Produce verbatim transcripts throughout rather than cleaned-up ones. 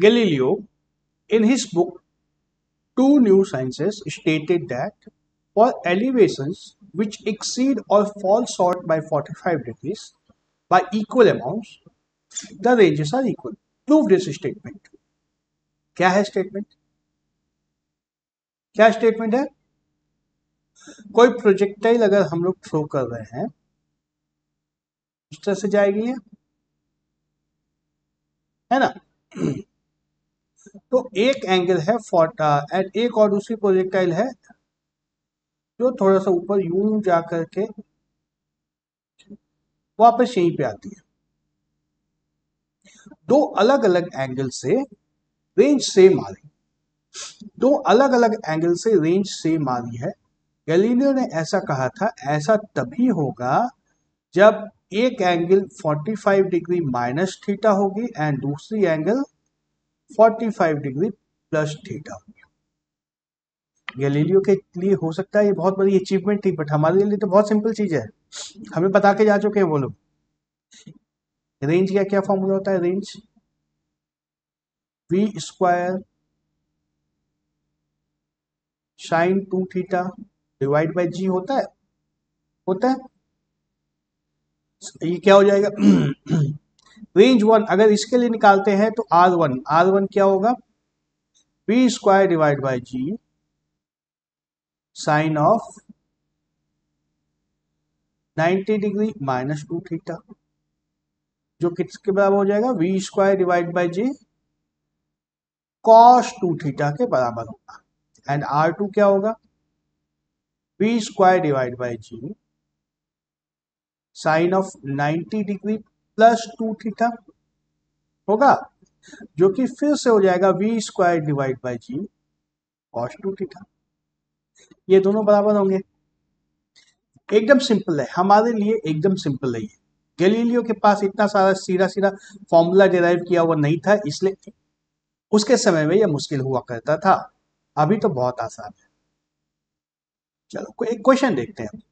Galileo, in his book Two New Sciences, stated that for elevations which exceed or fall short by forty-five degrees by equal amounts, the ranges are equal. Prove this statement. क्या है statement? क्या statement है? कोई projectile अगर हम लोग throw कर रहे हैं, इस तरह से जाएगी है, है ना? तो एक एंगल है फोर्टी एंड एक और दूसरी प्रोजेक्टाइल है जो थोड़ा सा ऊपर यूं जा करके वापस यहीं पे आती है। दो अलग अलग एंगल से रेंज सेम आ रही दो अलग अलग एंगल से रेंज सेम आ रही है। गैलीलियो ने ऐसा कहा था, ऐसा तभी होगा जब एक एंगल पैंतालीस डिग्री माइनस थीटा होगी एंड दूसरी एंगल पैंतालीस डिग्री प्लस थीटा होगी। गैलीलियो के लिए हो सकता है ये बहुत बड़ी अचीवमेंट थी, बट हमारे लिए तो बहुत सिंपल चीज है, हमें बता के जा चुके हैं वो लोग। रेंज का क्या फॉर्मूला होता है? Range v square sine two theta divide by g होता है होता है ये क्या हो जाएगा? रेंज वन अगर इसके लिए निकालते हैं तो आर वन आर वन क्या होगा? P square divide by ji sine of नब्बे डिग्री माइनस टू थीटा, जो किसके बराबर हो जाएगा? We square divide by ji cos two theta के बराबर होगा। एंड आर टू क्या होगा? P square divide by ji sine of नब्बे डिग्री प्लस टू थीटा होगा, जो कि फिर से हो जाएगा we square divide by ji cos two theta. ये दोनों बराबर होंगे। एकदम सिंपल है, हमारे लिए एकदम सिंपल है। गैलीलियो के पास इतना सारा सीधा सीधा फॉर्मूला डिराइव किया हुआ नहीं था, इसलिए उसके समय में यह मुश्किल हुआ करता था, अभी तो बहुत आसान है। चलो एक क्वेश्चन देखते हैं।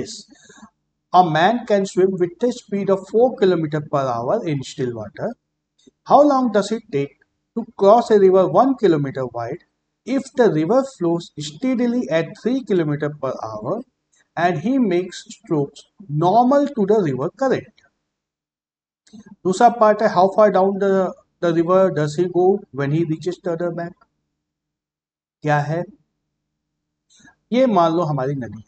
Yes, A man can swim with a speed of four kilometers per hour in still water. How long does it take to cross a river one kilometer wide if the river flows steadily at three kilometers per hour and he makes strokes normal to the river current? दूसरा part है, how far down the, the river does he go when he reaches the other bank? क्या है ये? मान लो हमारी नदी है,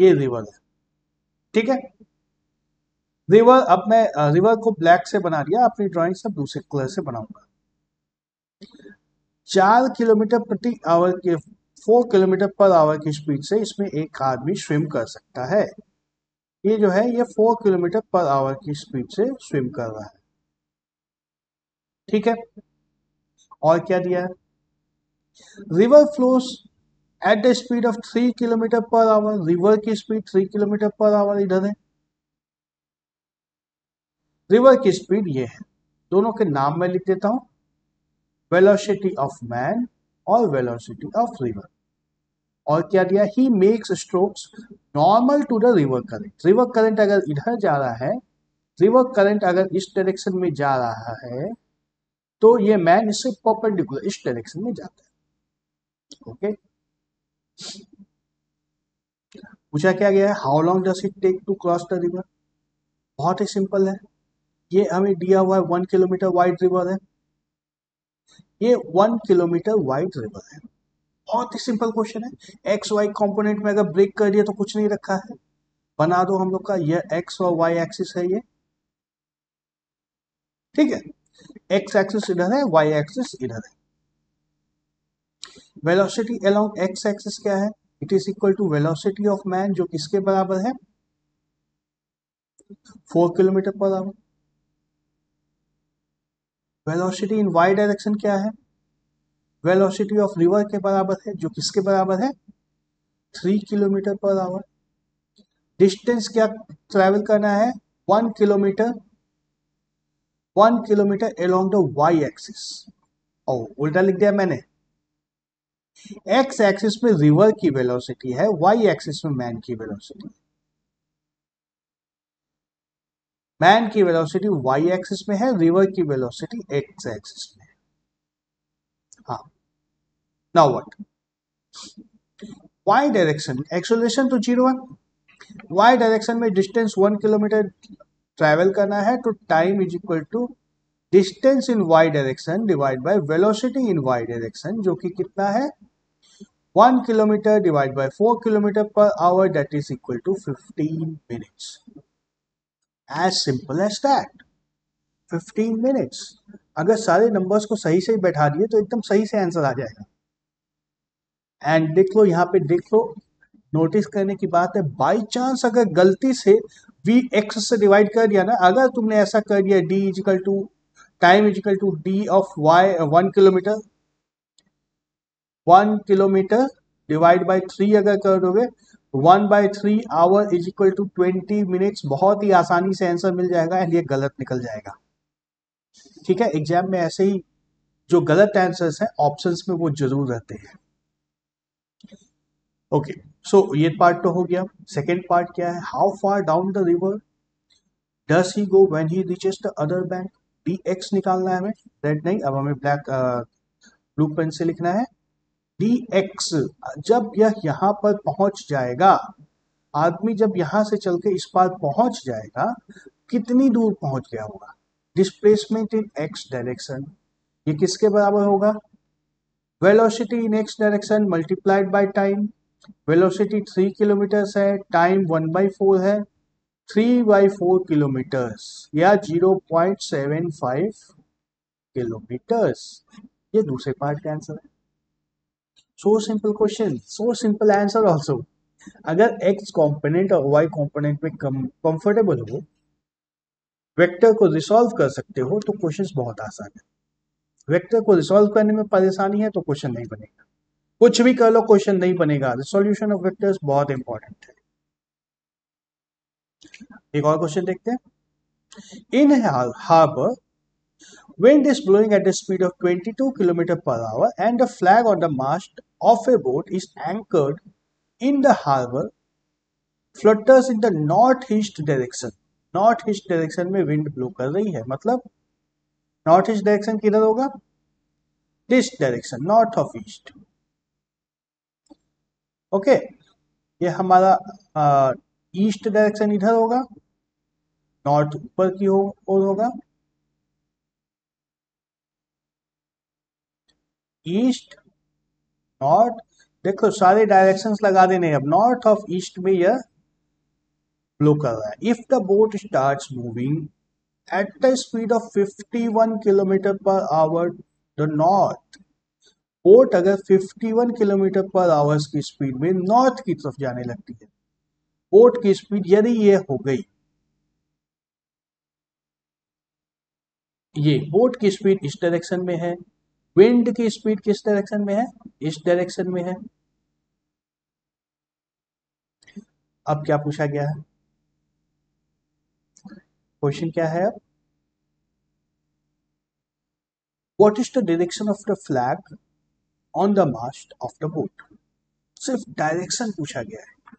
ये रिवर है, ठीक है रिवर। अब मैं रिवर को ब्लैक से बना दिया, अपनी ड्राइंग सब दूसरे कलर से बनाऊंगा। चार किलोमीटर प्रति आवर के फोर किलोमीटर पर आवर की स्पीड से इसमें एक आदमी स्विम कर सकता है। ये जो है ये फोर किलोमीटर पर आवर की स्पीड से स्विम कर रहा है, ठीक है। और क्या दिया है? River flows at the speed of three kilometre per hour, river की speed three kilometre per hour इधर है, रिवर की स्पीड ये है। दोनों के नाम मैं लिख देता हूं, वेलोसिटी ऑफ मैन और वेलोसिटी ऑफ रिवर। और क्या दिया? He makes strokes normal to the river current. River current अगर इधर जा रहा है, रिवर करंट अगर इस डायरेक्शन में जा रहा है, तो ये मैन इससे परपेंडिकुलर इस डायरेक्शन में जाता है। Okay okay? पूछा क्या गया है? How long does it take to cross the river. बहुत ही सिंपल है, ये हमें दिया हुआ है वन किलोमीटर वाइड रिवर है, ये वन किलोमीटर वाइड रिवर है। बहुत ही सिंपल क्वेश्चन है। एक्स वाई कंपोनेंट में अगर ब्रेक कर दिया तो कुछ नहीं रखा है, बना दो हम लोग का। ये एक्स और वाई एक्सिस है ये, ठीक है, एक्स एक्सिस इधर है, वाई एक्सिस इधर है। वेलोसिटी अलोंग एक्स एक्सिस क्या है? It is equal to velocity of man, जो किसके बराबर है? Four kilometre per hour. Velocity in Y direction क्या है? वेलोसिटी ऑफ रिवर के बराबर है, जो किसके बराबर है? Three kilometre per hour. Distance क्या ट्रेवल करना है? One kilometre one kilometre along the Y axis. और उल्टा लिख दिया मैंने, एक्स एक्सिस में रिवर की वेलोसिटी है, वाई एक्सिस में मैन की वेलोसिटी है। मैन की वेलोसिटी वाई एक्सिस में है, रिवर की वेलोसिटी एक्स एक्सिस में है। हाँ, now what, Y direction acceleration तो जीरो है, वाई डायरेक्शन में डिस्टेंस वन किलोमीटर ट्रैवल करना है, तो time is equal to distance in Y direction divide by velocity in Y direction, जो कि कितना है one kilometre divide by four kilometre per hour, that is equal to fifteen minutes. As simple as that, fifteen minutes। अगर सारे numbers को सही से बैठा दिए तो एकदम सही से आंसर आ जाएगा। एंड देख लो यहाँ पे, देख लो, नोटिस करने की बात है, बाई चांस अगर गलती से वी एक्स से डिवाइड कर दिया ना, अगर तुमने ऐसा कर दिया D is equal to time is equal to D of y one kilometre one kilometre divide by three अगर कर दोगे, one by three hour is equal to twenty minutes, बहुत ही आसानी से आंसर मिल जाएगा एंड ये गलत निकल जाएगा। ठीक है, एग्जाम में ऐसे ही जो गलत आंसर्स हैं ऑप्शंस में वो जरूर रहते हैं। ओके, सो ये पार्ट तो हो गया। सेकेंड पार्ट क्या है, how far down the river does he go when he reaches the other bank. D x निकालना है हमें, रेड नहीं, अब हमें ब्लैक ब्लू पेन से लिखना है। डी एक्स, जब यह यहाँ पर पहुंच जाएगा, आदमी जब यहाँ से चल के इस पार पहुंच जाएगा, कितनी दूर पहुंच गया होगा। डिस्प्लेसमेंट इन एक्स डायरेक्शन ये किसके बराबर होगा, velocity in x direction multiplied by time. Velocity three kilometres है, टाइम वन बाई फोर है, थ्री बाई फोर किलोमीटर्स या zero point seven five kilometres. ये दूसरे पार्ट का आंसर है। So simple question, so simple answer also। अगर x component और y component में comfortable हो, वेक्टर को रिसॉल्व कर सकते हो, तो क्वेश्चंस बहुत आसान है। वेक्टर को रिसॉल्व करने में परेशानी है तो क्वेश्चन नहीं बनेगा, कुछ भी कर लो क्वेश्चन नहीं बनेगा। रिसोल्यूशन ऑफ वेक्टर्स बहुत इंपॉर्टेंट है। एक और क्वेश्चन देखते हैं। In harbour wind is blowing at a speed of twenty-two km per hour and the flag on the mast of a boat is anchored in the harbor flutters in the northeast direction। northeast direction में wind blow कर रही है, मतलब northeast direction किधर होगा, this direction, north of east। Okay, ये हमारा east direction इधर होगा, नॉर्थ ऊपर की ओर होगा, ईस्ट नॉर्थ, देखो सारे डायरेक्शंस लगा देने हैं। अब नॉर्थ ऑफ ईस्ट में यह ब्लो कर रहा है। If the boat starts moving at the speed of fifty one kilometre per hour the north, boat अगर fifty one kilometre per hours की स्पीड में नॉर्थ की तरफ जाने लगती है, बोट की स्पीड यदि ये हो गई, ये बोट की स्पीड इस डायरेक्शन में है, विंड की स्पीड किस डायरेक्शन में है, इस डायरेक्शन में है। अब क्या पूछा गया है, क्वेश्चन क्या है, अब what is the direction of the flag on the mast of the boat. सिर्फ डायरेक्शन पूछा गया है,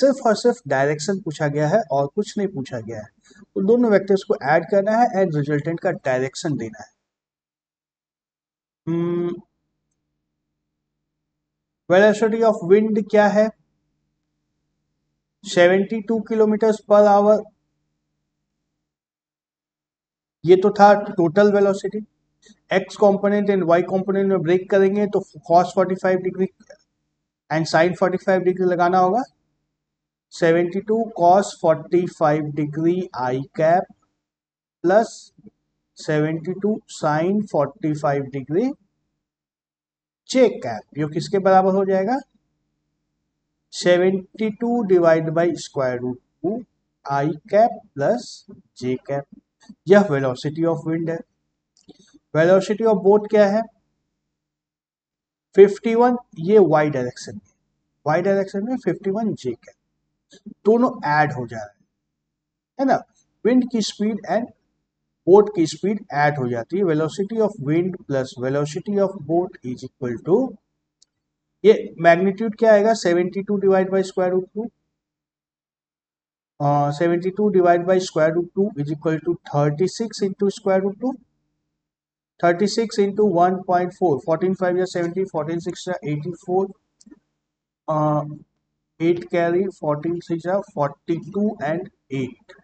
सिर्फ और सिर्फ डायरेक्शन पूछा गया है और कुछ नहीं पूछा गया है। तो दोनों वेक्टर्स को ऐड करना है एंड रिजल्टेंट का डायरेक्शन देना है। वेलोसिटी ऑफ विंड क्या है, seventy two kilometre per hour, ये तो था total velocity. X component and Y component में ब्रेक करेंगे तो cos forty five degree and sine forty five degree लगाना होगा। Seventy two cos forty five degree आई cap plus seventy two sine forty five degree जे cap, ये किसके बराबर हो जाएगा, seventy two divide by square root two i cap plus J cap. यह velocity of wind है। Velocity of boat क्या है, fifty one, ये वाई डायरेक्शन में, वाई डायरेक्शन में फिफ्टी वन जे कैप, दोनों ऐड हो जा रहे हैं, है ना। विंड की स्पीड एंड बोट की स्पीड ऐड हो जाती है। Velocity of wind plus velocity of boat is equal to, ये मैग्नीट्यूड क्या आएगा, seventy two divide by square root two uh, seventy-two divided by square root two is equal to thirty-six into square root two. thirty-six into one point four, fourteen five is seventy, fourteen six is eighty-four, uh, eight carry, fourteen six is forty-two and eight.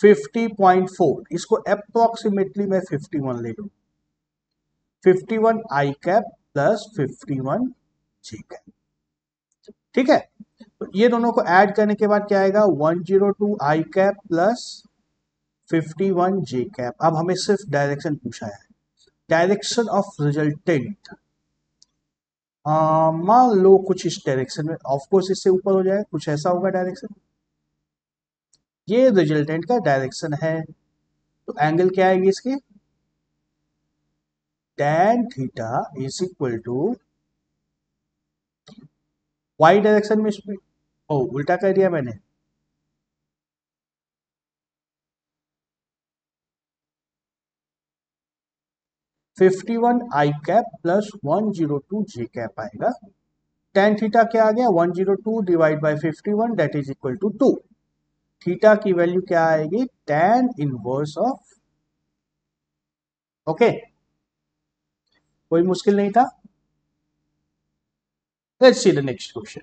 fifty point फोर, इसको approximately मैं fifty-one ले लूँ. fifty-one i cap plus fifty-one j cap. ठीक है, तो ये दोनों को ऐड करने के बाद क्या आएगा, one hundred two i cap plus fifty-one j cap. अब हमें सिर्फ डायरेक्शन पूछा है, डायरेक्शन ऑफ रिजल्टेंट. मान लो कुछ इस डायरेक्शन में, ऑफ कोर्स इससे ऊपर हो जाएगा, कुछ ऐसा होगा डायरेक्शन. ये रिजल्टेंट का डायरेक्शन है, तो एंगल क्या आएगी इसकी, tan theta is equal to Y direction में इसमें, ओ उल्टा कर दिया मैंने, fifty-one i cap plus one hundred two j cap आएगा. tan थीटा क्या आ गया, one hundred two divide by fifty-one that is equal to two. Theta की वैल्यू क्या आएगी, tan इनवर्स ऑफ. ओके, कोई मुश्किल नहीं था. Let's see the next question.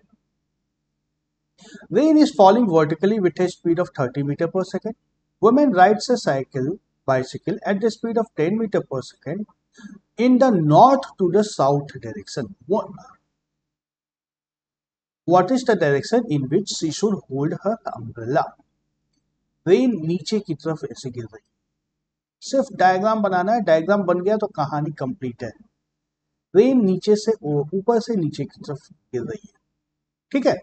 Rain is falling vertically with a speed of thirty metre per second. Women rides a cycle bicycle at the speed of ten meter per second in the north to the south direction. What, what is the direction in which she should hold her umbrella? Rain नीचे की तरफ ऐसे गिर रही. सिर्फ diagram बनाना है, diagram बन गया तो कहानी कंप्लीट है. रेन नीचे से ऊपर से नीचे की तरफ गिर रही है, ठीक है.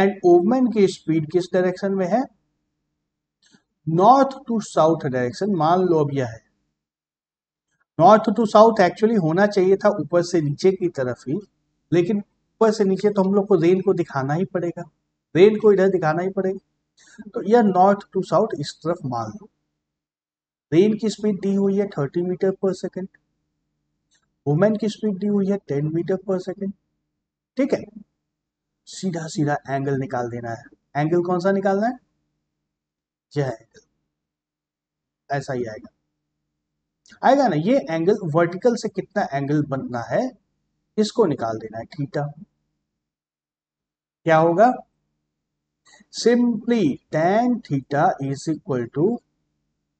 एंड वुमेन की स्पीड किस डायरेक्शन में है, नॉर्थ टू साउथ डायरेक्शन. मान लो अब यह है नॉर्थ टू साउथ, एक्चुअली होना चाहिए था ऊपर से नीचे की तरफ ही, लेकिन ऊपर से नीचे तो हम लोग को रेन को दिखाना ही पड़ेगा, रेन को इधर दिखाना ही पड़ेगा. तो यह नॉर्थ टू साउथ इस तरफ मान लो. रेन की स्पीड दी हुई है thirty metre per second, women की स्पीड दी हुई है टेन मीटर पर सेकेंड, ठीक है. सीधा सीधा एंगल निकाल देना है. एंगल कौन सा निकालना है, यह एंगल ऐसा ही आएगा आएगा ना. ये एंगल वर्टिकल से कितना एंगल बनना है इसको निकाल देना है. थीटा क्या होगा, simply tan theta is equal to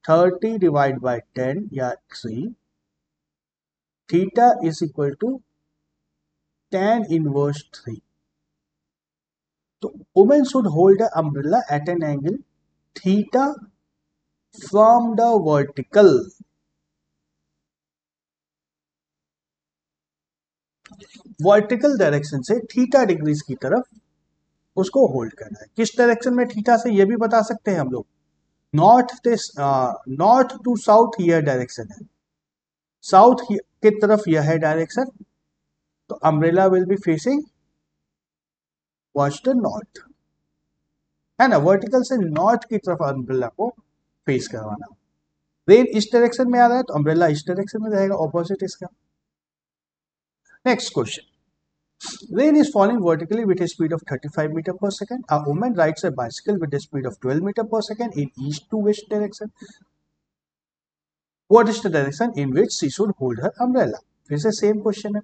thirty divide by ten या three. Theta is equal to tan inverse three. तो women should hold a umbrella at an angle theta from the vertical. Vertical direction से theta degrees की तरफ उसको hold करना है. किस direction में थीटा से ये भी बता सकते हैं हम लोग, नॉर्थ से नॉर्थ टू साउथ यह डायरेक्शन है, साउथ की तरफ यह है डायरेक्शन. तो umbrella will be facing towards the north, है ना. वर्टिकल से नॉर्थ की तरफ अम्ब्रेला को फेस करवाना. रेन इस डायरेक्शन में आ रहा है तो अम्ब्रेला इस डायरेक्शन में रहेगा, ऑपोजिट इसका. Next question. Rain is falling vertically with a speed of thirty five metre per second. A woman rides a bicycle with a speed of twelve metre per second in east to west direction. What is the direction in which she should hold her umbrella. फिर से same question है.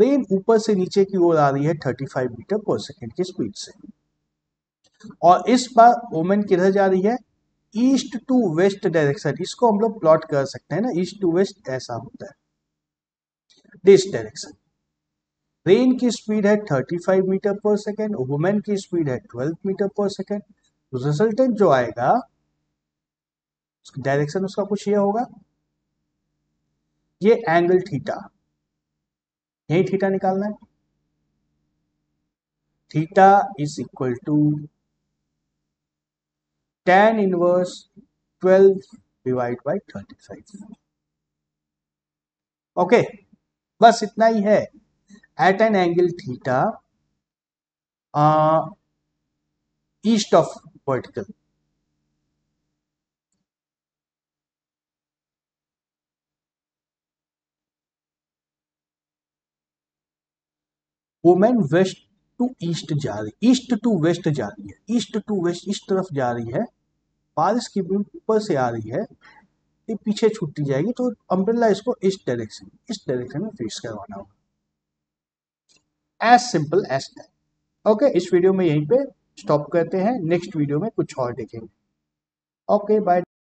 Rain ऊपर से नीचे की ओर आ रही है thirty five metre per second की स्पीड से, और इस बार वुमेन किधर जा रही है, ईस्ट टू वेस्ट डायरेक्शन. इसको हम लोग प्लॉट कर सकते हैं ना, ईस्ट टू वेस्ट ऐसा होता है, दिस डायरेक्शन. रेन की स्पीड है thirty five metre per second, women की स्पीड है twelve metre per second. Resultant जो आएगा डायरेक्शन उसका कुछ ये होगा. ये एंगल थीटा, यही थीटा निकालना है. Theta is equal to tan inverse twelve divide by thirty five. Okay, बस इतना ही है. At an angle theta east of vertical. Women west to east जा रही, ईस्ट टू वेस्ट जा रही है, ईस्ट टू वेस्ट इस तरफ जा रही है, बारिश की बूंद ऊपर से आ रही है, ये पीछे छूटती जाएगी, तो अम्ब्रेला इसको इस डायरेक्शन इस डायरेक्शन में फेस करवाना होगा। As simple as that. Okay, इस वीडियो में यहीं पे स्टॉप करते हैं, नेक्स्ट वीडियो में कुछ और देखेंगे। Okay, bye.